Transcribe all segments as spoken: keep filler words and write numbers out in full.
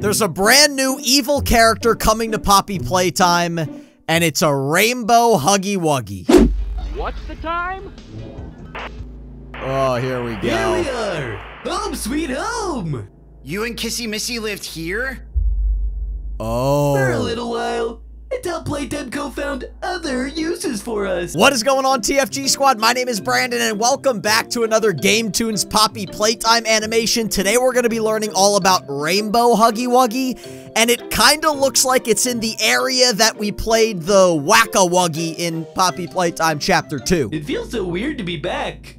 There's a brand new evil character coming to Poppy Playtime, and it's a Rainbow Huggy Wuggy. What's the time? Oh, here we go. Here we are! Home sweet home! You and Kissy Missy lived here? Oh. For a little while. Until Playtime Co found other uses for us. What is going on, T F G Squad? My name is Brandon, and welcome back to another GameToons Poppy Playtime animation. Today, we're going to be learning all about Rainbow Huggy Wuggy, and it kind of looks like it's in the area that we played the Wacka Wuggy in Poppy Playtime Chapter two. It feels so weird to be back.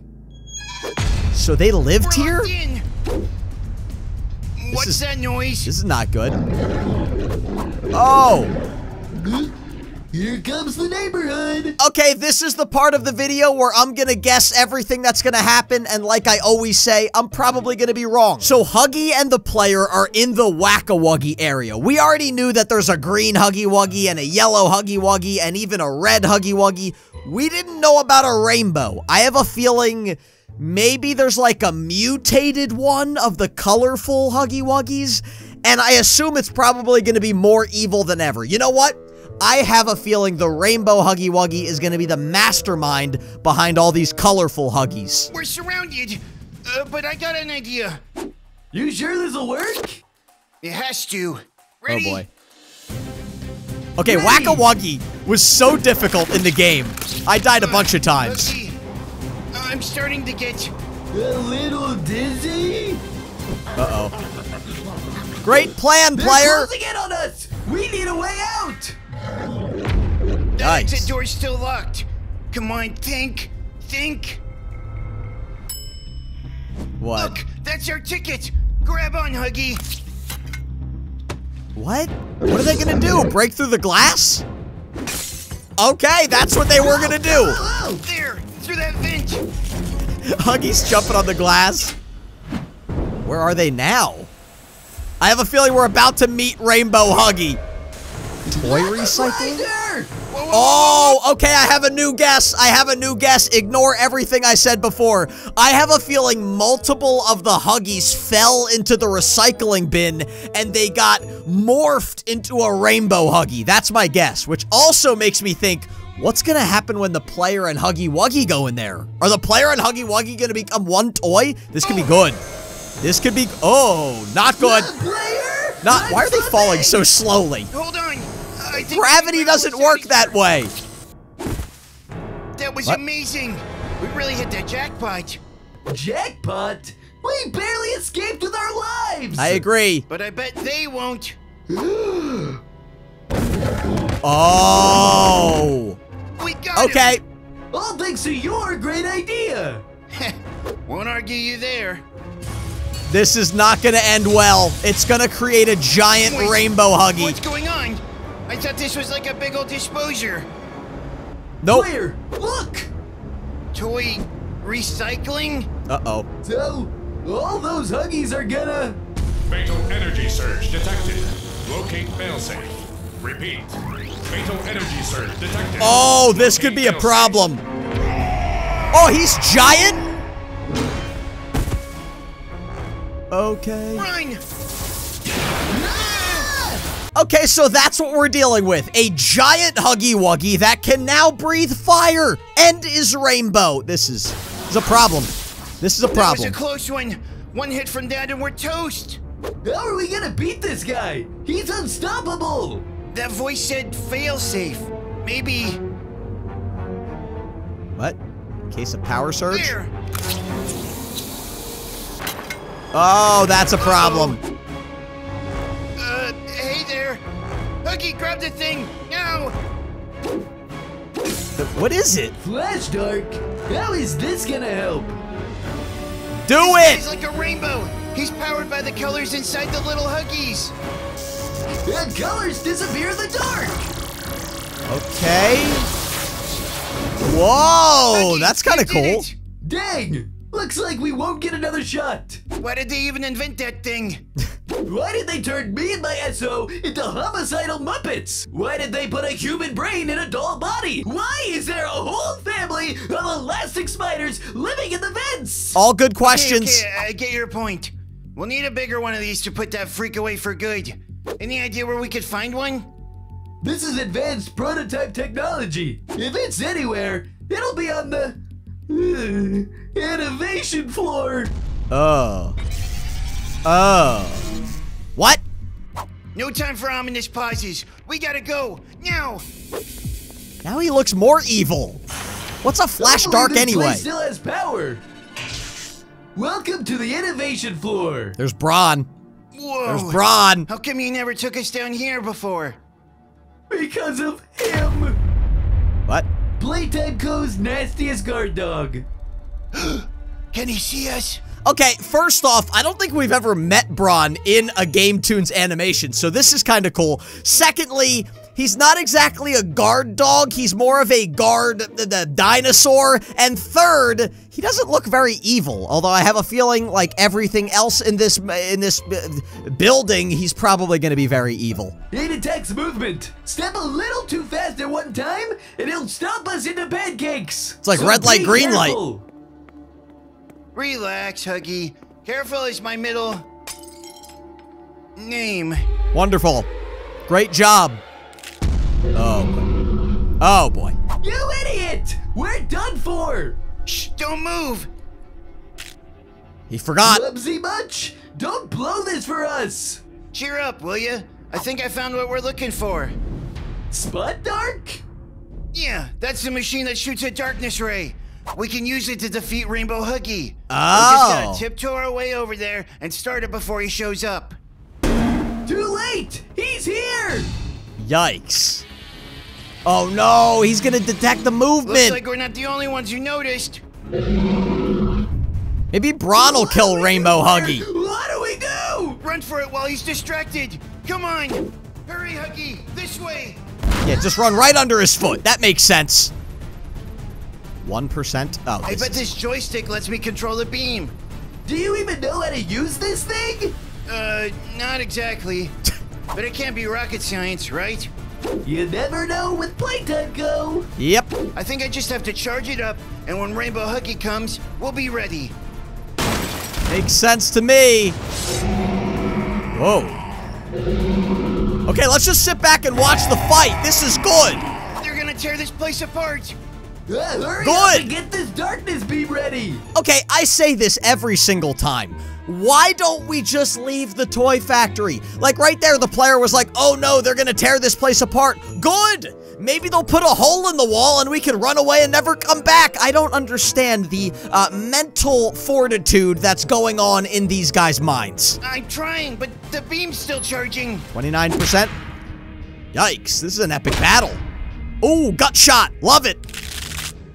So they lived we're here? What's is, that noise? This is not good. Oh! Here comes the neighborhood. Okay, this is the part of the video where I'm gonna guess everything that's gonna happen, and like I always say, I'm probably gonna be wrong. So Huggy and the player are in the Wacka Wuggy area. We already knew that there's a green Huggy Wuggy and a yellow Huggy Wuggy and even a red Huggy Wuggy. We didn't know about a rainbow. I have a feeling maybe there's like a mutated one of the colorful Huggy Wuggies, and I assume it's probably gonna be more evil than ever. You know what? I have a feeling the Rainbow Huggy Wuggy is going to be the mastermind behind all these colorful Huggies. We're surrounded, uh, but I got an idea. You sure this'll work? It has to. Ready? Oh boy. Okay, Ready. Wacka Wuggy was so difficult in the game. I died a uh, bunch of times. Okay. Uh, I'm starting to get a little dizzy. Uh-oh. Great plan, They're player. They're closing in on us. We need a way out. Nice. The exit door's still locked. Come on, think, think. What? Look, that's our ticket. Grab on, Huggy. What? What are they gonna do? Break through the glass? Okay, that's what they were gonna do. There, through that vent. Huggy's jumping on the glass. Where are they now? I have a feeling we're about to meet Rainbow Huggy. Toy recycling? Oh, okay, I have a new guess. I have a new guess. Ignore everything I said before. I have a feeling multiple of the Huggies fell into the recycling bin, and they got morphed into a Rainbow Huggy. That's my guess, which also makes me think, what's gonna happen when the player and Huggy Wuggy go in there? Are the player and Huggy Wuggy gonna become one toy? This could be good. This could be, oh, not good. Not, why are they falling so slowly? Hold on. Gravity doesn't work that way. That was what? Amazing. We really hit the jackpot. Jackpot? We barely escaped with our lives. I agree. But I bet they won't. Oh. We got okay. Him. All thanks to your great idea. Won't argue you there. This is not going to end well. It's going to create a giant Wait, rainbow Huggy. What's going on? I thought this was like a big old disposer. Nope. Player, look! Toy recycling? Uh-oh. So, all those Huggies are gonna... Fatal energy surge detected. Locate failsafe. Repeat. Fatal energy surge detected. Oh, this Locate could be a problem. Failsafe. Oh, he's giant? Okay. Run! Okay, so that's what we're dealing with. A giant Huggy Wuggy that can now breathe fire and is rainbow. This is, this is a problem. This is a problem. That was a close one. One hit from that and we're toast. How are we gonna beat this guy? He's unstoppable. That voice said failsafe. Maybe. What? Case of power surge? There. Oh, that's a problem. Uh-oh. Uh, hey there. Huggy, grab the thing, now! What is it? Flash Dark, how is this gonna help? Do it! He's like a rainbow. He's powered by the colors inside the little Huggies. The colors disappear in the dark! Okay. Whoa, Huggy, that's kinda cool. Dang, looks like we won't get another shot. Why did they even invent that thing? Why did they turn me and my S O into homicidal Muppets? Why did they put a human brain in a doll body? Why is there a whole family of elastic spiders living in the vents? All good questions. Okay, okay, I get your point. We'll need a bigger one of these to put that freak away for good. Any idea where we could find one? This is advanced prototype technology. If it's anywhere, it'll be on the uh, innovation floor. Oh. Oh. What? No time for ominous pauses. We gotta go now. Now he looks more evil. What's a flash dark anyway? This place still has power. Welcome to the innovation floor. There's Braun. Whoa. There's Braun. How come you never took us down here before? Because of him. What? Playtime Co's nastiest guard dog. Can he see us? Okay, first off, I don't think we've ever met Braun in a GameToons animation, so this is kind of cool. Secondly, he's not exactly a guard dog. He's more of a guard the, the dinosaur. And third, he doesn't look very evil. Although I have a feeling like everything else in this in this building, he's probably going to be very evil. It detects movement. Step a little too fast at one time, and it'll stomp us into pancakes. It's like so red light, green careful. light. Relax, Huggy. Careful is my middle name. Wonderful. Great job. Oh, boy. Oh, boy. You idiot! We're done for! Shh, don't move! He forgot. Clumsy much? Don't blow this for us! Cheer up, will you? I think I found what we're looking for. Spud Dark? Yeah, that's the machine that shoots a darkness ray. We can use it to defeat Rainbow Huggy. Oh. We just gotta tiptoe our way over there and start it before he shows up. Too late! He's here! Yikes. Oh no, he's gonna detect the movement. Looks like we're not the only ones who noticed. Maybe Braun will kill Rainbow Huggy. What do we do? Run for it while he's distracted. Come on. Hurry, Huggy. This way. Yeah, just run right under his foot. That makes sense. One percent. Oh, I bet this joystick lets me control the beam. Do you even know how to use this thing? Uh, not exactly. But it can't be rocket science, right? You never know with Playtime Co. Yep. I think I just have to charge it up, and when Rainbow Huggy comes, we'll be ready. Makes sense to me. Whoa. Okay, let's just sit back and watch the fight. This is good. They're gonna tear this place apart. Uh, hurry good. Up and get this darkness beam ready. Okay, I say this every single time. Why don't we just leave the toy factory? Like right there, the player was like, oh no, they're gonna tear this place apart. Good! Maybe they'll put a hole in the wall and we can run away and never come back. I don't understand the uh, mental fortitude that's going on in these guys' minds. I'm trying, but the beam's still charging. twenty-nine percent. Yikes, this is an epic battle. Ooh, gut shot, love it.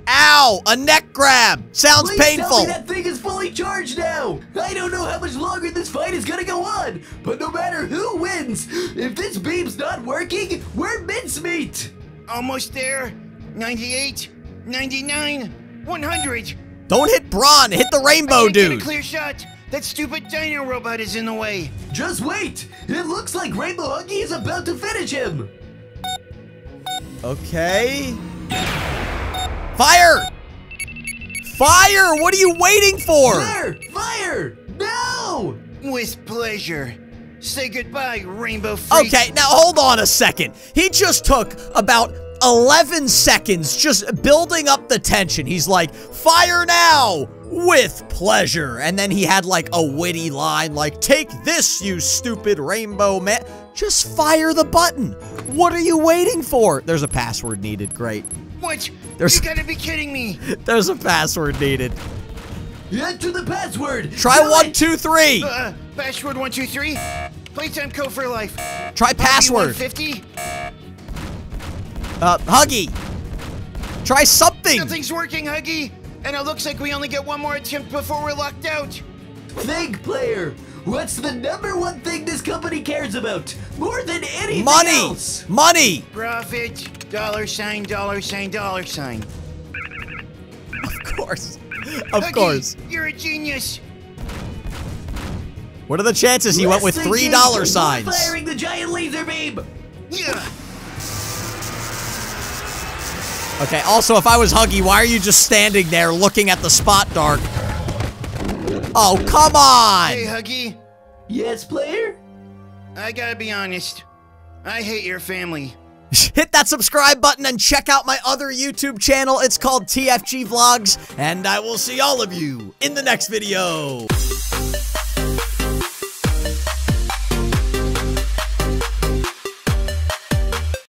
Ow! A neck grab! Sounds Please painful! Tell me that thing is fully charged now! I don't know how much longer this fight is gonna go on, but no matter who wins, if this beam's not working, we're mincemeat! Almost there. ninety-eight, ninety-nine, one hundred! Don't hit Braun! Hit the rainbow, I dude! Get a clear shot! That stupid dino robot is in the way! Just wait! It looks like Rainbow Huggy is about to finish him! Okay... Fire! Fire! What are you waiting for? Fire! Fire! No! With pleasure. Say goodbye, Rainbow Freak. Okay, now hold on a second. He just took about eleven seconds just building up the tension. He's like, fire now! With pleasure. And then he had like a witty line like, take this, you stupid rainbow man. Just fire the button. What are you waiting for? There's a password needed. Great. What? There's, you gotta be kidding me! There's a password needed. Enter the password! Try no, one, I, two, three! Uh, password one, two, three. Playtime Co for life. Try password. fifty. Uh, Huggy. Try something. Nothing's working, Huggy. And it looks like we only get one more attempt before we're locked out. Think, player. What's the number one thing this company cares about? More than anything Money. else! Money! Profit. Dollar sign, dollar sign, dollar sign. Of course. Of Huggy, course. You're a genius. What are the chances he Less went with three dollar signs? Firing the giant laser beam. Yeah. Okay, also, if I was Huggy, why are you just standing there looking at the spot dark? Oh, come on. Hey, Huggy. Yes, player? I gotta be honest. I hate your family. Hit that subscribe button and check out my other YouTube channel. It's called T F G Vlogs, and I will see all of you in the next video.